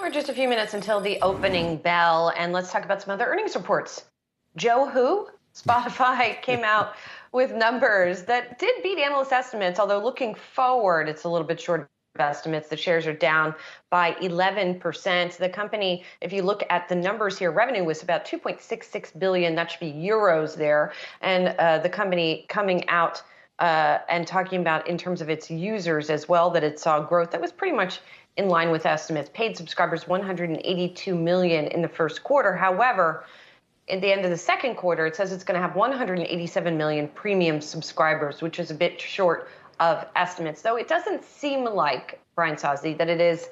We're just a few minutes until the opening bell, and let's talk about some other earnings reports. Joe who? Spotify came out with numbers that did beat analyst estimates, although looking forward, it's a little bit short of estimates. The shares are down by 11%. The company, if you look at the numbers here, revenue was about 2.66 billion. That should be euros there. And the company coming out and talking about in terms of its users as well, that it saw growth that was pretty much in line with estimates. Paid subscribers, 182 million in the first quarter. However, at the end of the second quarter, it says it's going to have 187 million premium subscribers, which is a bit short of estimates. Though it doesn't seem like, Brian Sozzi, that it is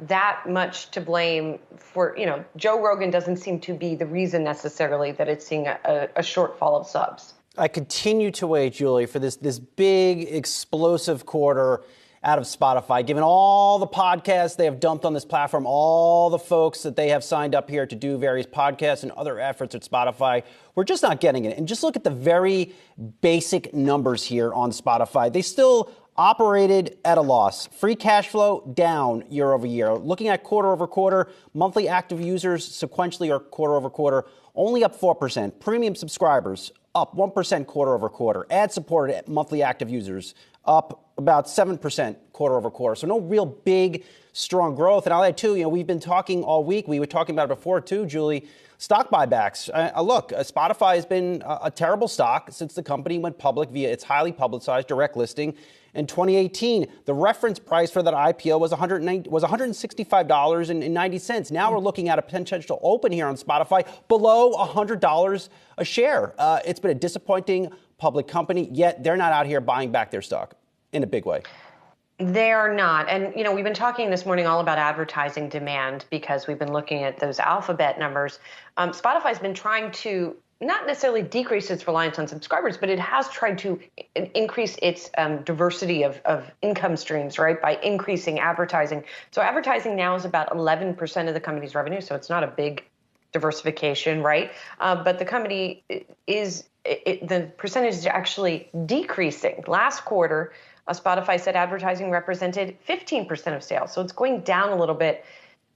that much to blame for, you know, Joe Rogan doesn't seem to be the reason necessarily that it's seeing a shortfall of subs. I continue to wait, Julie, for this big, explosive quarter out of Spotify, given all the podcasts they have dumped on this platform, all the folks that they have signed up here to do various podcasts and other efforts at Spotify, we're just not getting it. And just look at the very basic numbers here on Spotify. They still operated at a loss. Free cash flow down year over year. Looking at quarter over quarter, monthly active users sequentially or quarter over quarter, only up 4%. Premium subscribers up 1% quarter over quarter. Ad-supported monthly active users up about 7% quarter over quarter. So no real big, strong growth. And I'll add, too, you know, we've been talking all week. We were talking about it before, too, Julie, stock buybacks. Look, Spotify has been a terrible stock since the company went public via its highly publicized direct listing in 2018. The reference price for that IPO was $165.90. Now we're looking at a potential open here on Spotify below $100 a share. It's been a disappointing public company, yet they're not out here buying back their stock in a big way. They are not. And, you know, we've been talking this morning all about advertising demand because we've been looking at those Alphabet numbers. Spotify's been trying to not necessarily decrease its reliance on subscribers, but it has tried to increase its diversity of income streams, right, by increasing advertising. So advertising now is about 11% of the company's revenue, so it's not a big diversification, right? But the company is the percentage is actually decreasing. Last quarter, Spotify said advertising represented 15% of sales. So it's going down a little bit.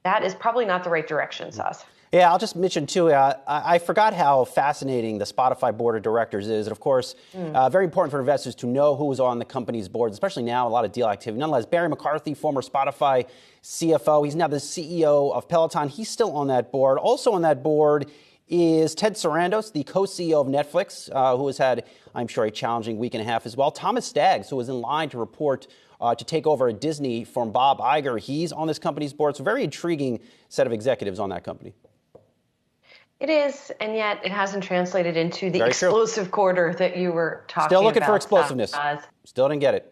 That is probably not the right direction, Saz. Yeah, I'll just mention, too, I forgot how fascinating the Spotify board of directors is. And, of course, very important for investors to know who is on the company's board, especially now, a lot of deal activity. Nonetheless, Barry McCarthy, former Spotify CFO, he's now the CEO of Peloton. He's still on that board. Also on that board is Ted Sarandos, the co-CEO of Netflix, who has had, I'm sure, a challenging week and a half as well. Thomas Staggs, who was in line to report to take over at Disney from Bob Iger. He's on this company's board. So very intriguing set of executives on that company. It is, and yet it hasn't translated into the explosive quarter that you were talking about. Still looking for explosiveness. Still didn't get it.